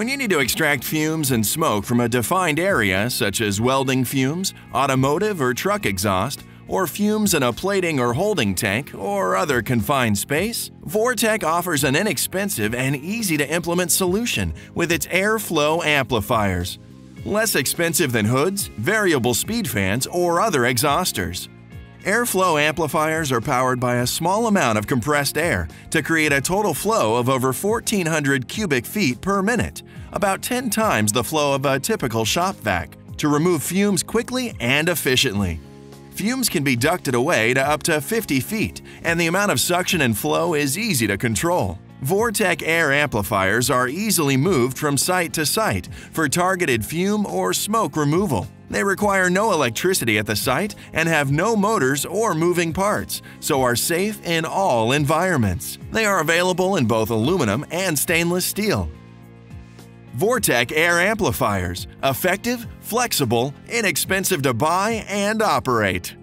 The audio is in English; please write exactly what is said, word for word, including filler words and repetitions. When you need to extract fumes and smoke from a defined area, such as welding fumes, automotive or truck exhaust, or fumes in a plating or holding tank, or other confined space, Vortec offers an inexpensive and easy-to-implement solution with its airflow amplifiers. Less expensive than hoods, variable speed fans, or other exhausters. Airflow amplifiers are powered by a small amount of compressed air to create a total flow of over fourteen hundred cubic feet per minute, about ten times the flow of a typical shop vac, to remove fumes quickly and efficiently. Fumes can be ducted away to up to fifty feet, and the amount of suction and flow is easy to control. Vortec air amplifiers are easily moved from site to site for targeted fume or smoke removal. They require no electricity at the site and have no motors or moving parts, so are safe in all environments. They are available in both aluminum and stainless steel. Vortec air amplifiers – effective, flexible, inexpensive to buy and operate.